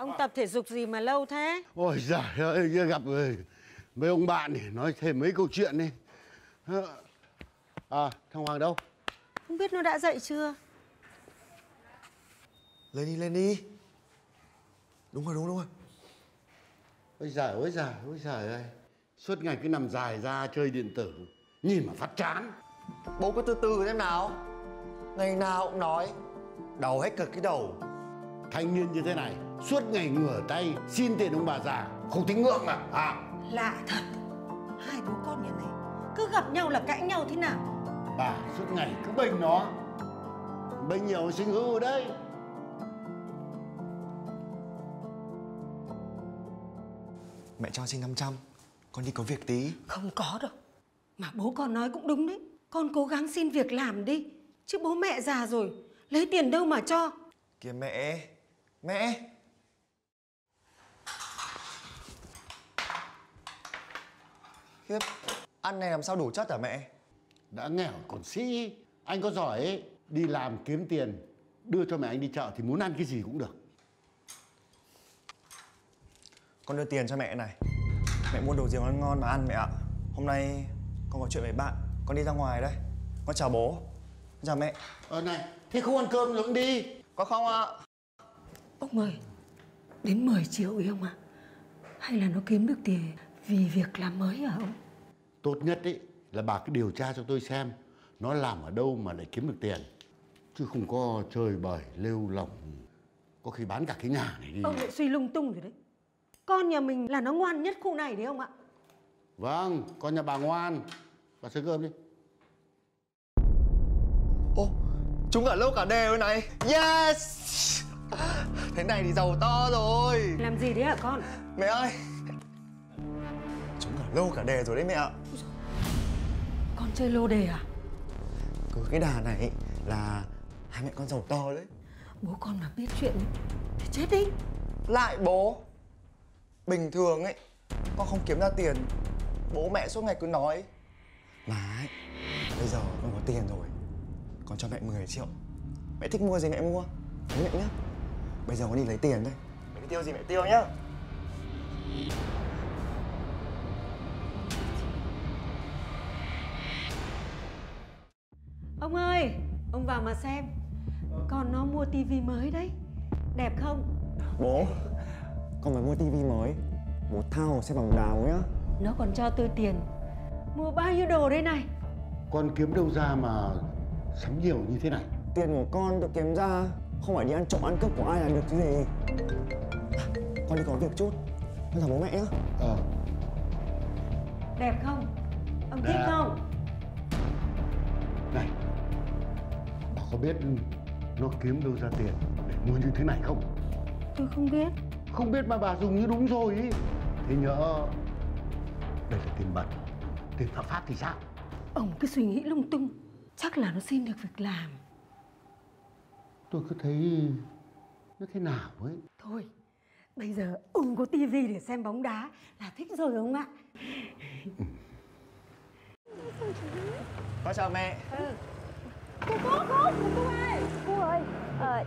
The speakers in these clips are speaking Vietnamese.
Ông tập thể dục gì mà lâu thế? Ôi giời ơi, gặp mấy ông bạn này nói thêm mấy câu chuyện đi. À, thằng Hoàng đâu? Không biết nó đã dậy chưa? Lên đi, lên đi. Đúng rồi, đúng rồi. Ôi giời ơi. Suốt ngày cứ nằm dài ra chơi điện tử, nhìn mà phát chán. Bố có từ từ thế nào? Ngày nào cũng nói đầu hết cực cái đầu. Thanh niên như thế này suốt ngày ngửa tay xin tiền ông bà già, không tính ngưỡng à? Lạ thật, hai bố con nhà này cứ gặp nhau là cãi nhau thế nào. Bà suốt ngày cứ bênh nó, bênh nhiều sinh hư ở đây. Mẹ cho xin 500, con đi có việc tí. Không có đâu. Mà bố con nói cũng đúng đấy, con cố gắng xin việc làm đi, chứ bố mẹ già rồi, lấy tiền đâu mà cho. Kìa mẹ, mẹ. Khiếp, ăn này làm sao đủ chất hả mẹ? Đã nghèo còn sĩ, anh có giỏi ấy, đi làm kiếm tiền, đưa cho mẹ anh đi chợ thì muốn ăn cái gì cũng được. Con đưa tiền cho mẹ này, mẹ mua đồ gì ngon ngon mà ăn mẹ ạ. Hôm nay con có chuyện với bạn, con đi ra ngoài đây. Con chào bố, con chào mẹ. Này, thế không ăn cơm rồi cũng đi. Có không ạ? Ông ơi, đến 10 triệu ấy ông ạ? Hay là nó kiếm được tiền vì việc làm mới hả ông? Tốt nhất ý, là bà cứ điều tra cho tôi xem nó làm ở đâu mà lại kiếm được tiền, chứ không có chơi bời lêu lỏng, có khi bán cả cái nhà này đi. Ông lại suy lung tung rồi đấy. Con nhà mình là nó ngoan nhất khu này đấy ông ạ. Vâng, con nhà bà ngoan. Bà xới cơm đi. Ô, chúng ở lâu cả đều này. Yes. Thế này thì giàu to rồi. Làm gì đấy hả con? Mẹ ơi, chúng ở lâu cả đề rồi đấy mẹ ạ. Con chơi lô đề à? Cứ cái đà này là hai mẹ con giàu to đấy. Bố con mà biết chuyện thì chết đi. Lại bố. Bình thường ấy, con không kiếm ra tiền, bố mẹ suốt ngày cứ nói. Mà ấy, bây giờ con có tiền rồi, con cho mẹ 10 triệu. Mẹ thích mua gì mẹ mua, đấy mẹ nhá. Bây giờ con đi lấy tiền đây, mẹ tiêu gì mẹ tiêu nhá. Ông ơi, ông vào mà xem, con nó mua tivi mới đấy, đẹp không? Bố, con phải mua tivi mới, bố thao xem bóng đá nhá. Nó còn cho tôi tiền mua bao nhiêu đồ đây này. Con kiếm đâu ra mà sắm nhiều như thế này? Tiền của con tôi kiếm ra, không phải đi ăn trộm ăn cướp của ai là được chứ gì. Con đi có việc chút, con chào bố mẹ nhá. Đẹp không? Ông thích không? Này, bà có biết nó kiếm đâu ra tiền để mua như thế này không? Tôi không biết. Không biết mà bà dùng như đúng rồi ý. Thế nhỡ đây là tiền bẩn, tiền phạm pháp thì sao? Ông cứ suy nghĩ lung tung. Chắc là nó xin được việc làm. Tôi cứ thấy nó thế nào ấy. Thôi, bây giờ ông có tivi để xem bóng đá là thích rồi ông ạ. Có chào mẹ. Cô ơi, cô ơi.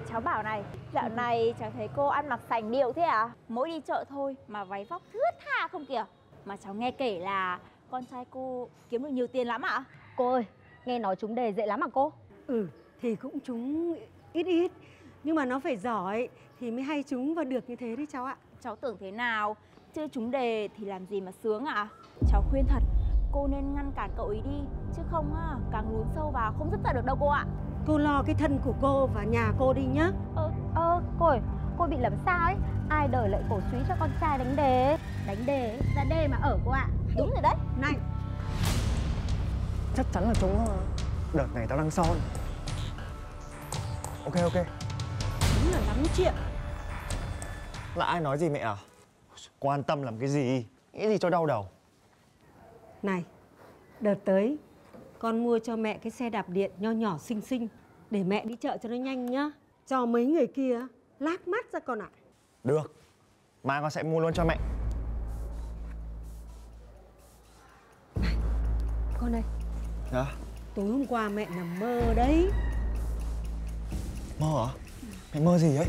Cháu bảo này, dạo này cháu thấy cô ăn mặc sành điệu thế à? Mỗi đi chợ thôi mà váy vóc thướt tha không kìa. Mà cháu nghe kể là con trai cô kiếm được nhiều tiền lắm ạ? Cô ơi, nghe nói trúng đề dễ lắm mà cô. Ừ, thì cũng trúng ít ít, nhưng mà nó phải giỏi thì mới hay trúng và được như thế đấy cháu ạ. Cháu tưởng thế nào, chứ trúng đề thì làm gì mà sướng ạ? Cháu khuyên thật, cô nên ngăn cản cậu ấy đi, chứ không á, càng lún sâu vào không dứt ra được đâu cô ạ. Cô lo cái thân của cô và nhà cô đi nhá. Cô ơi, cô bị làm sao ấy? Ai đời lại cổ suý cho con trai đánh đề. Đánh đề, ra đề mà ở cô ạ. Đúng rồi đấy. Này, chắc chắn là chúng đợt này tao đang son. Ok. Đúng là lắm chuyện. Là ai nói gì mẹ à? Quan tâm làm cái gì? Nghĩ gì cho đau đầu. Này, đợt tới con mua cho mẹ cái xe đạp điện nho nhỏ xinh xinh để mẹ đi chợ cho nó nhanh nhá. Cho mấy người kia lác mắt ra con ạ. Được, mai con sẽ mua luôn cho mẹ. Này, con ơi. Dạ? Tối hôm qua mẹ nằm mơ đấy. Mơ hả? Mẹ mơ gì ấy?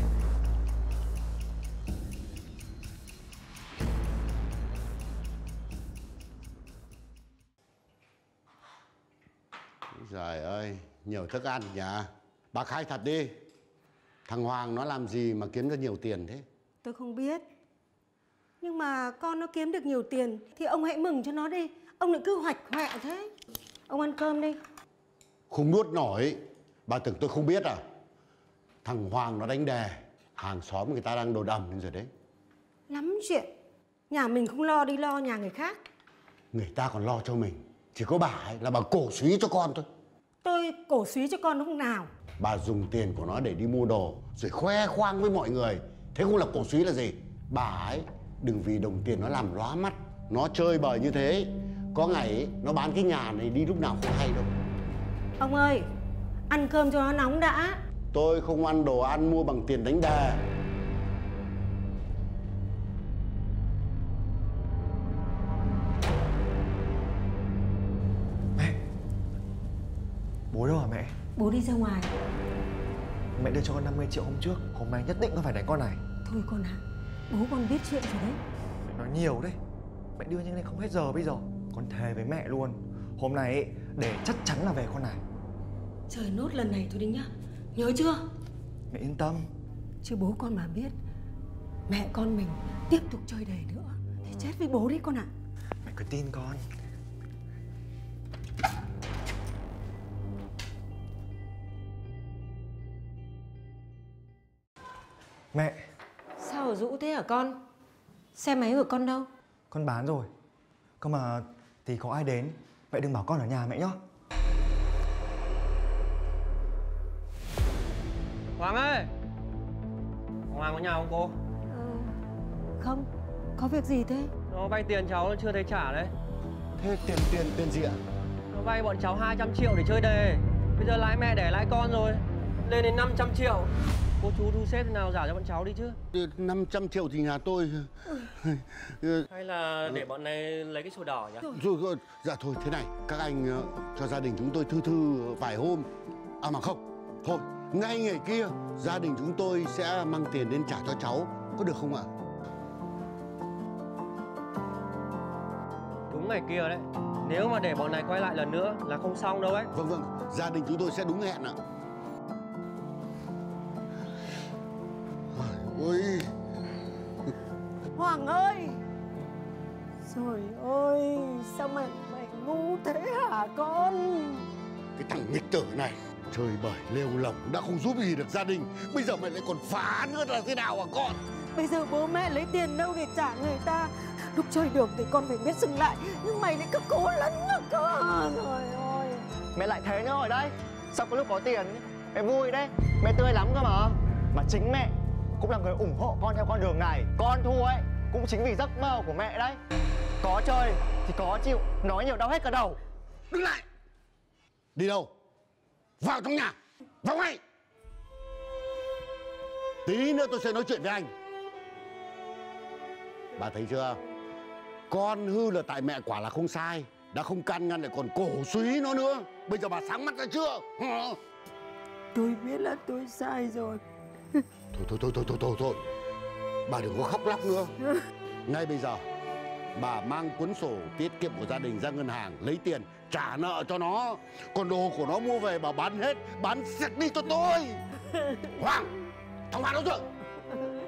nhiều thức ăn nhỉ? Bà khai thật đi, thằng Hoàng nó làm gì mà kiếm ra nhiều tiền thế? Tôi không biết, nhưng mà con nó kiếm được nhiều tiền thì ông hãy mừng cho nó đi. Ông lại cứ hoạch hoẹ thế. Ông ăn cơm đi. Không nuốt nổi. Bà tưởng tôi không biết à? Thằng Hoàng nó đánh đề, hàng xóm người ta đang đồn ầm lên rồi đấy. Lắm chuyện. Nhà mình không lo đi lo nhà người khác. Người ta còn lo cho mình. Chỉ có bà ấy là bà cổ suý cho con thôi. Tôi cổ suý cho con lúc nào? Bà dùng tiền của nó để đi mua đồ rồi khoe khoang với mọi người. Thế không là cổ suý là gì? Bà ấy đừng vì đồng tiền nó làm lóa mắt. Nó chơi bời như thế, có ngày nó bán cái nhà này đi lúc nào không hay đâu. Ông ơi, ăn cơm cho nó nóng đã. Tôi không ăn đồ ăn mua bằng tiền đánh đề. Mẹ, bố đâu hả mẹ? Bố đi ra ngoài. Mẹ đưa cho con 50 triệu hôm trước, hôm nay nhất định con phải đánh con này. Thôi con ạ, bố con biết chuyện rồi đấy. Mẹ nói nhiều đấy. Mẹ đưa những này không hết giờ bây giờ. Con thề với mẹ luôn, hôm nay ấy, để chắc chắn là về con này. Trời, nốt lần này thôi đi nhá, nhớ chưa? Mẹ yên tâm. Chứ bố con mà biết mẹ con mình tiếp tục chơi đề nữa thì chết với bố đấy con ạ. Mẹ cứ tin con. Mẹ, sao ở rũ thế hả con? Xe máy của con đâu? Con bán rồi. Cơ mà thì có ai đến. Mẹ đừng bảo con ở nhà mẹ nhá. Hoàng ơi, Hoàng có nhà không cô? Không, có việc gì thế? Nó vay tiền cháu nó chưa thấy trả đấy. Thế tiền gì ạ? Nó vay bọn cháu 200 triệu để chơi đề. Bây giờ lãi mẹ để lãi con rồi, lên đến 500 triệu. Cô chú thu xếp thế nào giả cho bọn cháu đi chứ. 500 triệu thì nhà tôi. Hay là để bọn này lấy cái sổ đỏ nhỉ? Rồi, dạ thôi thế này, các anh cho gia đình chúng tôi thư vài hôm. À mà không, thôi ngay ngày kia gia đình chúng tôi sẽ mang tiền đến trả cho cháu, có được không ạ? Đúng ngày kia đấy. Nếu mà để bọn này quay lại lần nữa là không xong đâu đấy. Vâng, gia đình chúng tôi sẽ đúng hẹn ạ. Ôi. Hoàng ơi, trời ơi, sao mày ngu thế hả con? Cái thằng nghịch tử này chơi bời lêu lỏng đã không giúp gì được gia đình, bây giờ mày lại còn phá nữa là thế nào hả con? Bây giờ bố mẹ lấy tiền đâu để trả người ta? Lúc chơi được thì con phải biết dừng lại, nhưng mày lại cứ cố lấn ngược con. Trời ơi, mẹ lại thế nữa rồi đấy. Sao có lúc có tiền mẹ vui đấy, mẹ tươi lắm cơ mà chính mẹ cũng là người ủng hộ con theo con đường này. Con Thu ấy cũng chính vì giấc mơ của mẹ đấy. Có chơi thì có chịu, nói nhiều đau hết cả đầu. Đứng lại. Đi đâu? Vào trong nhà. Vào ngay. Tí nữa tôi sẽ nói chuyện với anh. Bà thấy chưa? Con hư là tại mẹ quả là không sai, đã không can ngăn lại còn cổ suý nó nữa. Bây giờ bà sáng mắt ra chưa? Tôi biết là tôi sai rồi. Thôi, bà đừng có khóc lóc nữa. Ngay bây giờ bà mang cuốn sổ tiết kiệm của gia đình ra ngân hàng lấy tiền trả nợ cho nó. Còn đồ của nó mua về bà bán hết, bán sạch đi cho tôi. Hoàng, thằng Hoàng đâu rồi?